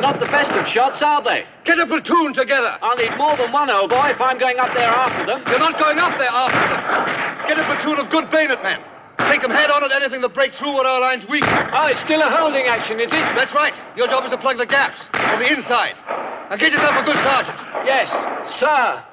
Not the best of shots, are they? Get a platoon together. I'll need more than one, old boy, if I'm going up there after them. You're not going up there after them. Get a platoon of good bayonet men. Take them head on at anything that breaks through where our line's weak. Oh, it's still a holding action, is it? That's right. Your job is to plug the gaps from the inside. Now get yourself a good sergeant. Yes, sir.